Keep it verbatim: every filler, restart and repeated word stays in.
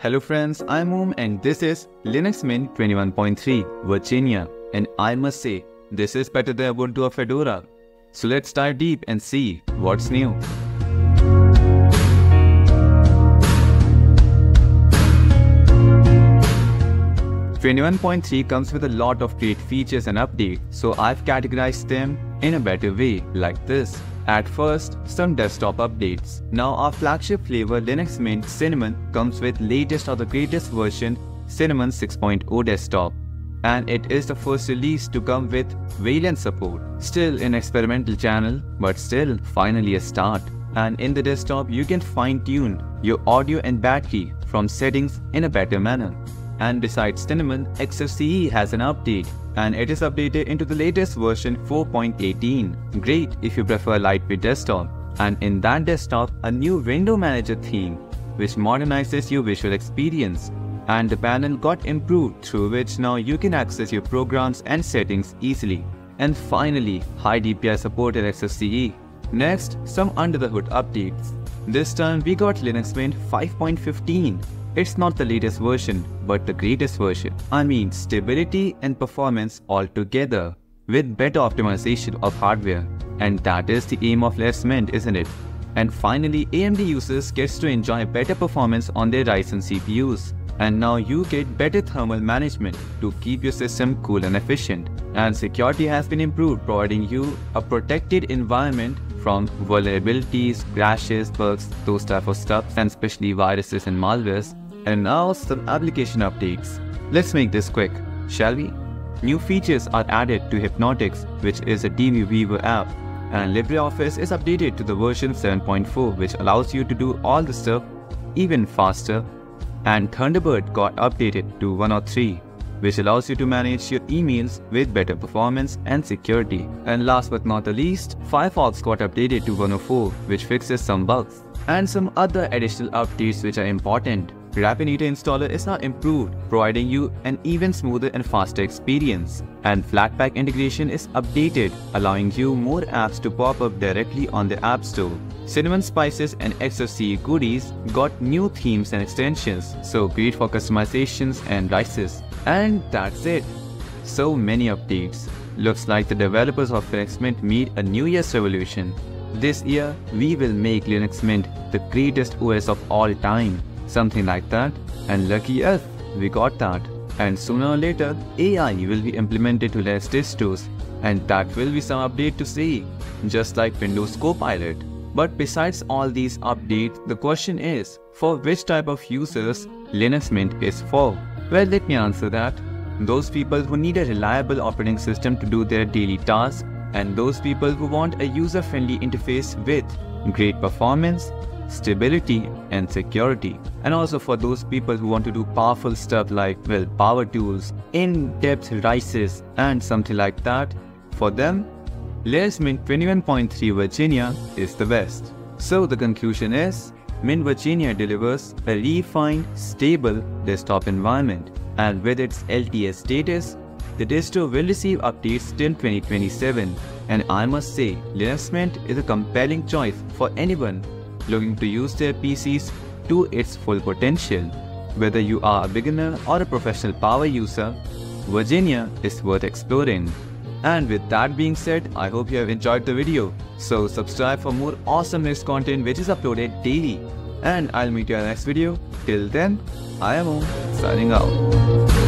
Hello friends, I'm Om and this is Linux Mint twenty-one point three, Virginia, and I must say, this is better than Ubuntu or Fedora. So let's dive deep and see what's new. twenty-one point three comes with a lot of great features and updates, so I've categorized them in a better way, like this. At first, some desktop updates. Now our flagship flavor Linux Mint Cinnamon comes with latest or the greatest version Cinnamon six point oh desktop, and it is the first release to come with Wayland support. Still an experimental channel, but still finally a start. And in the desktop you can fine-tune your audio and battery from settings in a better manner. And besides Cinnamon, X F C E has an update, and it is updated into the latest version four point eighteen. Great if you prefer a lightweight desktop. And in that desktop, a new window manager theme, which modernizes your visual experience. And the panel got improved, through which now you can access your programs and settings easily. And finally, high D P I support in X F C E. Next, some under-the-hood updates. This time we got Linux Mint five point fifteen. It's not the latest version, but the greatest version. I mean stability and performance altogether, with better optimization of hardware. And that is the aim of Linux Mint, isn't it? And finally, A M D users gets to enjoy better performance on their Ryzen C P Us. And now you get better thermal management to keep your system cool and efficient. And security has been improved, providing you a protected environment from vulnerabilities, crashes, bugs, those type of stuff, and especially viruses and malwares. And now some application updates. Let's make this quick, shall we? New features are added to Hypnotics, which is a TeamViewer app, and LibreOffice is updated to the version seven point four, which allows you to do all the stuff even faster. And Thunderbird got updated to one point oh three, which allows you to manage your emails with better performance and security. And last but not the least, Firefox got updated to one point oh four, which fixes some bugs. And some other additional updates which are important. RapidEater installer is now improved, providing you an even smoother and faster experience. And Flatpak integration is updated, allowing you more apps to pop up directly on the App Store. Cinnamon Spices and X F C E goodies got new themes and extensions, so great for customizations and rises. And that's it. So many updates. Looks like the developers of Linux Mint meet a New Year's revolution. This year, we will make Linux Mint the greatest O S of all time. Something like that, and lucky us, we got that. And sooner or later, A I will be implemented to less distros, and that will be some update to see, just like Windows Copilot. But besides all these updates, the question is, for which type of users Linux Mint is for? Well, let me answer that. Those people who need a reliable operating system to do their daily tasks, and those people who want a user-friendly interface with great performance, stability and security, and also for those people who want to do powerful stuff like, well, power tools, in-depth rises and something like that. For them, Linux Mint twenty-one point three Virginia is the best. So the conclusion is, Mint Virginia delivers a refined, stable desktop environment, and with its L T S status, the distro will receive updates till twenty twenty-seven. And I must say, Linux Mint is a compelling choice for anyone looking to use their P Cs to its full potential. Whether you are a beginner or a professional power user, Virginia is worth exploring. And with that being said, I hope you have enjoyed the video. So subscribe for more awesome Linux content which is uploaded daily. And I'll meet you in the next video. Till then, I am Om, signing out.